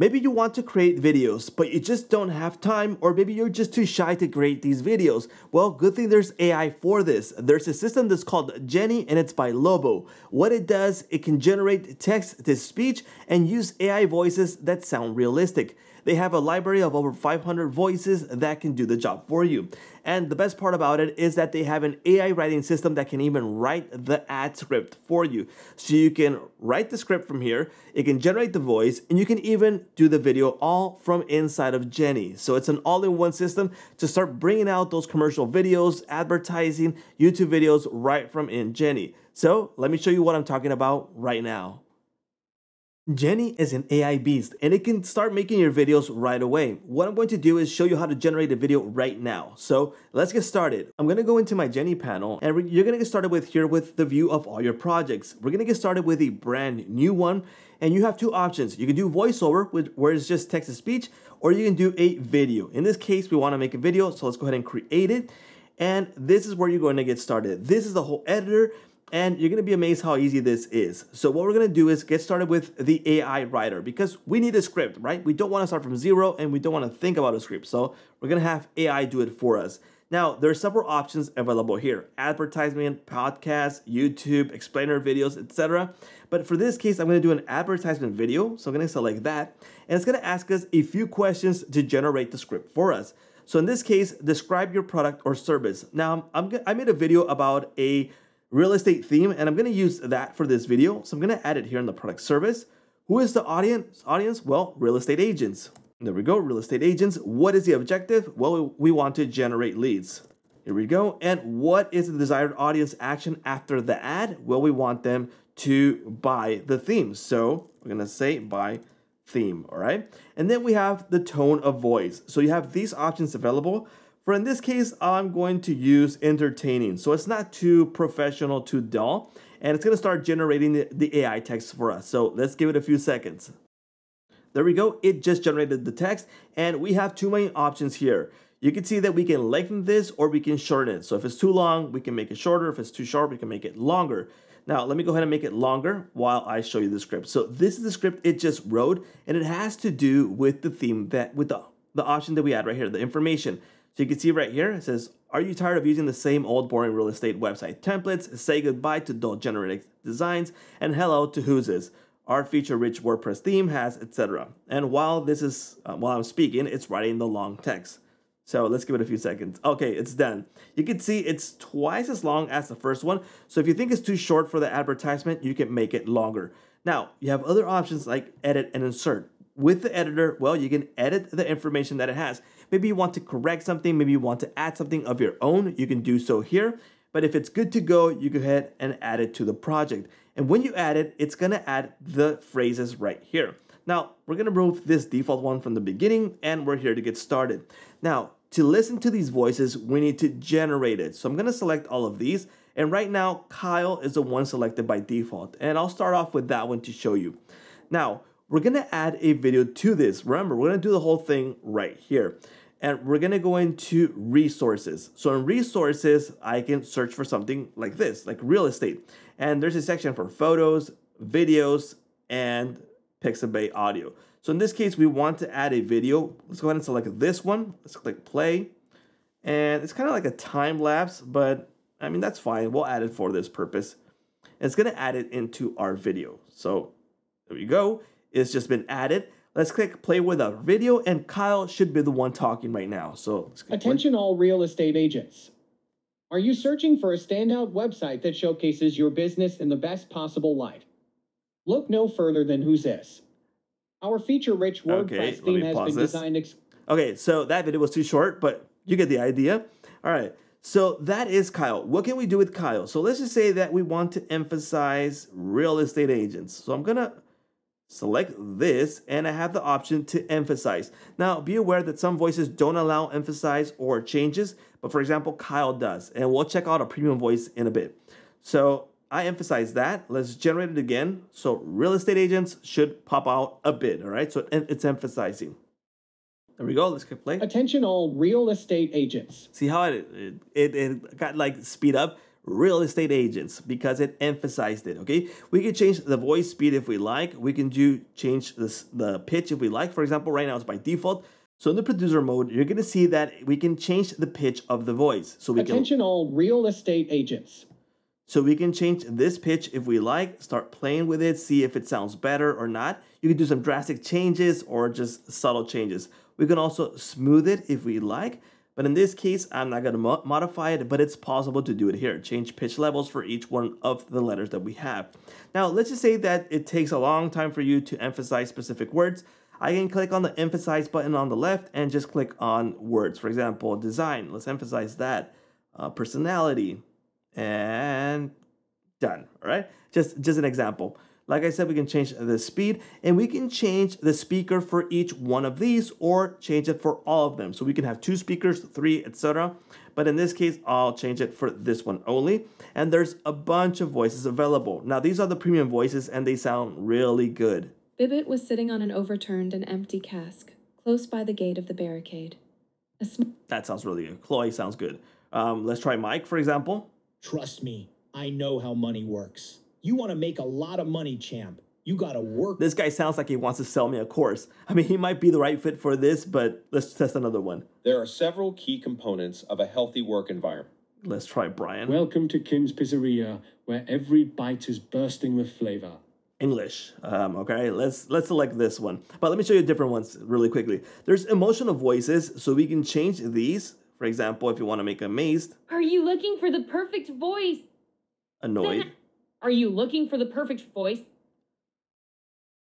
Maybe you want to create videos, but you just don't have time, or maybe you're just too shy to create these videos. Well, good thing there's AI for this. There's a system that's called Genny, and it's by Lovo. What it does, it can generate text-to-speech and use AI voices that sound realistic. They have a library of over 500 voices that can do the job for you. And the best part about it is that they have an AI writing system that can even write the ad script for you. So you can write the script from here, it can generate the voice, and you can even do the video all from inside of Genny. So it's an all-in-one system to start bringing out those commercial videos, advertising, YouTube videos right from in Genny. So let me show you what I'm talking about right now. Genny is an AI beast, and it can start making your videos right away. What I'm going to do is show you how to generate a video right now. So let's get started. I'm going to go into my Genny panel, and you're going to get started with here with the view of all your projects. We're going to get started with a brand new one, and you have two options. You can do voiceover, where it's just text-to-speech, or you can do a video. In this case, we want to make a video, so let's go ahead and create it. And this is where you're going to get started. This is the whole editor. And you're going to be amazed how easy this is. So what we're going to do is get started with the AI writer, because we need a script, right? We don't want to start from zero, and we don't want to think about a script. So we're going to have AI do it for us. Now, there are several options available here: advertisement, podcast, YouTube, explainer videos, etc. But for this case, I'm going to do an advertisement video. So I'm going to select that. And it's going to ask us a few questions to generate the script for us. So in this case, describe your product or service. Now, I made a video about a real estate theme, and I'm going to use that for this video. So I'm going to add it here in the product service. Who is the audience? Well, real estate agents. There we go, real estate agents. What is the objective? Well, we want to generate leads. Here we go. And what is the desired audience action after the ad? Well, we want them to buy the theme. So we're going to say buy theme. All right. And then we have the tone of voice. So you have these options available. But in this case, I'm going to use entertaining. So it's not too professional, too dull, and it's going to start generating the AI text for us. So let's give it a few seconds. There we go. It just generated the text, and we have two main options here. You can see that we can lengthen this or we can shorten it. So if it's too long, we can make it shorter. If it's too short, we can make it longer. Now, let me go ahead and make it longer while I show you the script. So this is the script it just wrote, and it has to do with the theme that with the option that we had right here, the information. So you can see right here, it says, are you tired of using the same old boring real estate website templates? Say goodbye to dull generic designs and hello to who's. Our feature-rich WordPress theme has, etc. And while this is, while I'm speaking, it's writing the long text. So let's give it a few seconds. Okay, it's done. You can see it's twice as long as the first one. So if you think it's too short for the advertisement, you can make it longer. Now, you have other options like edit and insert. With the editor, well, you can edit the information that it has. Maybe you want to correct something, maybe you want to add something of your own, you can do so here. But if it's good to go, you go ahead and add it to the project. And when you add it, it's gonna add the phrases right here. Now, we're gonna remove this default one from the beginning, and we're here to get started. Now, to listen to these voices, we need to generate it. So I'm gonna select all of these. And right now, Kyle is the one selected by default. And I'll start off with that one to show you. Now, we're going to add a video to this. Remember, we're going to do the whole thing right here. And we're going to go into resources. So in resources, I can search for something like this, like real estate. And there's a section for photos, videos, and Pixabay audio. So in this case, we want to add a video. Let's go ahead and select this one. Let's click play. And it's kind of like a time lapse, but I mean, that's fine. We'll add it for this purpose. And it's going to add it into our video. So there we go. It's just been added. Let's click play with our video, and Kyle should be the one talking right now. So let's click attention play. All real estate agents. Are you searching for a standout website that showcases your business in the best possible light? Look no further than who's this. Our feature-rich WordPress theme has been designed. Okay, so that video was too short, but you get the idea. All right, so that is Kyle. What can we do with Kyle? So let's just say that we want to emphasize real estate agents. So I'm gonna select this, and I have the option to emphasize. Now, be aware that some voices don't allow emphasize or changes, but for example, Kyle does, and we'll check out a premium voice in a bit. So I emphasize that. Let's generate it again. So real estate agents should pop out a bit, all right? So it's emphasizing. There we go. Let's click play. Attention all real estate agents. See how it got like speed up? real estate agents because it emphasized it, okay? We can change the voice speed if we like. We can change the pitch if we like. For example, right now it's by default. So in the producer mode, you're gonna see that we can change the pitch of the voice. So we Attention all real estate agents. So we can change this pitch if we like, start playing with it, see if it sounds better or not. You can do some drastic changes or just subtle changes. We can also smooth it if we like, but in this case, I'm not gonna modify it, but it's possible to do it here. Change pitch levels for each one of the letters that we have. Now, let's just say that it takes a long time for you to emphasize specific words. I can click on the emphasize button on the left and just click on words. For example, design, let's emphasize that. Personality. And done, all right? Just an example. Like I said, we can change the speed and we can change the speaker for each one of these or change it for all of them. So we can have 2 speakers, 3, etc. But in this case, I'll change it for this one only. And there's a bunch of voices available. Now, these are the premium voices and they sound really good. Bibbit was sitting on an overturned and empty cask close by the gate of the barricade. That sounds really good. Chloe sounds good. Let's try Mike, for example. Trust me, I know how money works. You want to make a lot of money, champ. You got to work. This guy sounds like he wants to sell me a course. I mean, he might be the right fit for this, but let's test another one. There are several key components of a healthy work environment. Let's try Brian. Welcome to Kim's Pizzeria, where every bite is bursting with flavor. English. Okay, let's select this one. But let me show you different ones really quickly. There's emotional voices, so we can change these. For example, if you want to make amazed. Are you looking for the perfect voice? Annoyed. Are you looking for the perfect voice?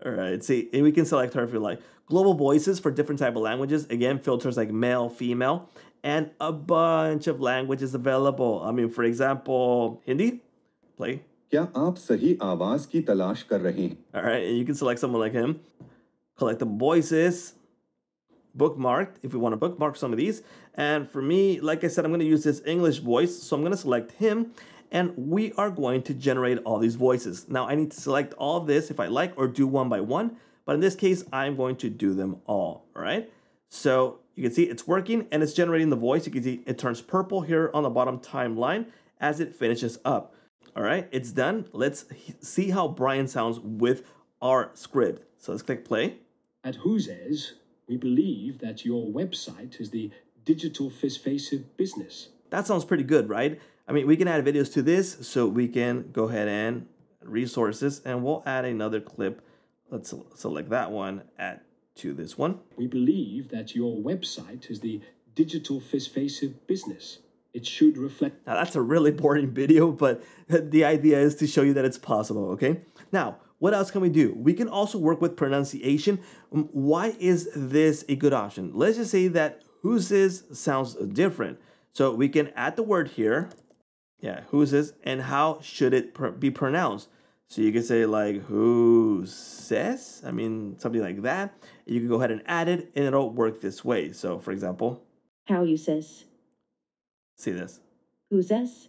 All right, see, and we can select her if you like. Global voices for different type of languages. Again, filters like male, female, and a bunch of languages available. I mean, for example, Hindi. Play. Kya aap sahi awaaz ki talash kar rahe hain? All right, and you can select someone like him. Collectible voices. Bookmarked if we want to bookmark some of these. And for me, like I said, I'm going to use this English voice. So I'm going to select him and we are going to generate all these voices. Now I need to select all of this if I like or do one by one. But in this case, I'm going to do them all. All right. So you can see it's working and it's generating the voice. You can see it turns purple here on the bottom timeline as it finishes up. All right. It's done. Let's see how Brian sounds with our script. So let's click play. At Hoozes. We believe that your website is the digital face of business. That sounds pretty good, right? I mean, we can add videos to this, so we can go ahead and resources, and we'll add another clip. Let's select that one, add to this one. We believe that your website is the digital face of business. It should reflect. Now, that's a really boring video, but the idea is to show you that it's possible, okay? Now, what else can we do? We can also work with pronunciation. Why is this a good option? Let's just say that whoses sounds different. So we can add the word here. Yeah, whoses, and how should it be pronounced? So you can say like who says, I mean, something like that. You can go ahead and add it and it'll work this way. So for example, how you says. See this? Who says?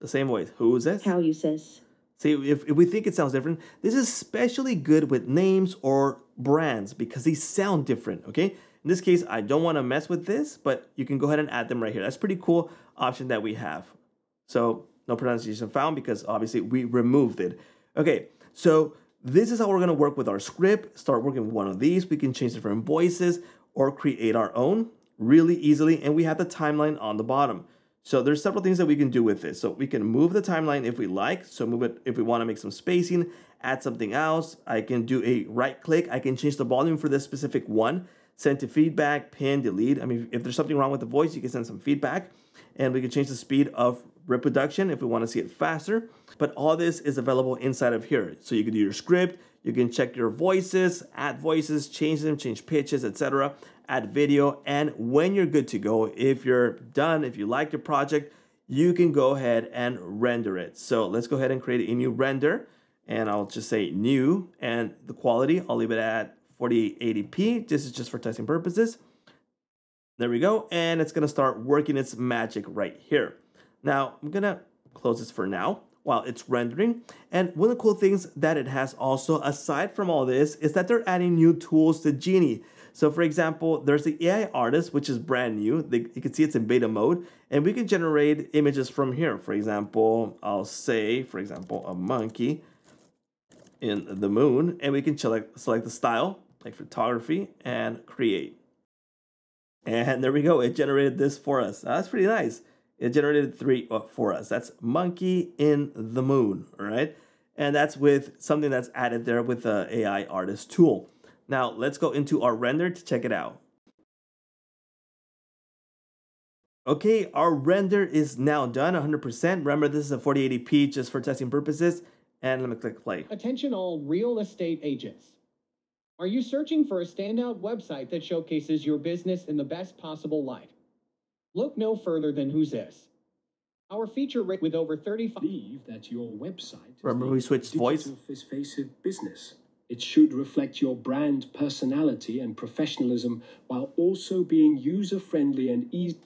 The same way. Who says? How you says. See, if we think it sounds different, this is especially good with names or brands because they sound different, okay? In this case, I don't want to mess with this, but you can go ahead and add them right here. That's a pretty cool option that we have. So no pronunciation found because obviously we removed it. Okay, so this is how we're going to work with our script. Start working with one of these. We can change different voices or create our own really easily. And we have the timeline on the bottom. So there's several things that we can do with this. So we can move the timeline if we like. So move it if we want to make some spacing, add something else. I can do a right click. I can change the volume for this specific one. Send to feedback, pin, delete. I mean, if there's something wrong with the voice, you can send some feedback. And we can change the speed of reproduction if we want to see it faster. But all this is available inside of here. So you can do your script. You can check your voices, add voices, change them, change pitches, etc. Add video, and when you're good to go, if you're done, if you like your project, you can go ahead and render it. So let's go ahead and create a new render, and I'll just say new, and the quality, I'll leave it at 4080p. This is just for testing purposes. There we go, and it's gonna start working its magic right here. Now, I'm gonna close this for now while it's rendering. And one of the cool things that it has also, aside from all this, is that they're adding new tools to Genny. So for example, there's the AI artist, which is brand new. You can see it's in beta mode, and we can generate images from here. For example, I'll say, for example, a monkey in the moon, and we can select the style, like photography, and create. And there we go. It generated this for us. That's pretty nice. It generated three for us. That's monkey in the moon, all right? And that's with something that's added there with the AI artist tool. Now let's go into our render to check it out. Okay, our render is now done 100%. Remember, this is a 4080p just for testing purposes. And let me click play. Attention all real estate agents. Are you searching for a standout website that showcases your business in the best possible light? Look no further than Who's This. Our feature rate with over 35. Believe that your website. Remember, we switched voice. Face of business. It should reflect your brand, personality, and professionalism while also being user-friendly and easy.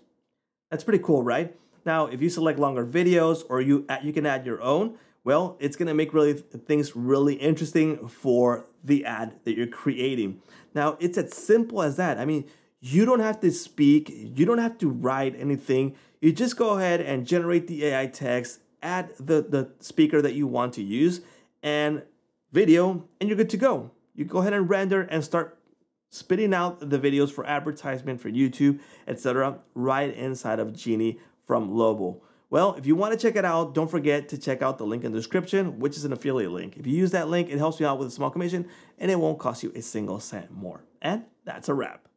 That's pretty cool, right? Now, if you select longer videos or you can add your own, well, it's going to make really things really interesting for the ad that you're creating. Now, it's as simple as that. I mean, you don't have to speak. You don't have to write anything. You just go ahead and generate the AI text, add the speaker that you want to use, and video, and you're good to go. You go ahead and render and start spitting out the videos for advertisement, for YouTube, etc., right inside of Genny from Lovo. Well, if you want to check it out, don't forget to check out the link in the description, which is an affiliate link. If you use that link, it helps me out with a small commission, and it won't cost you a single cent more. And that's a wrap.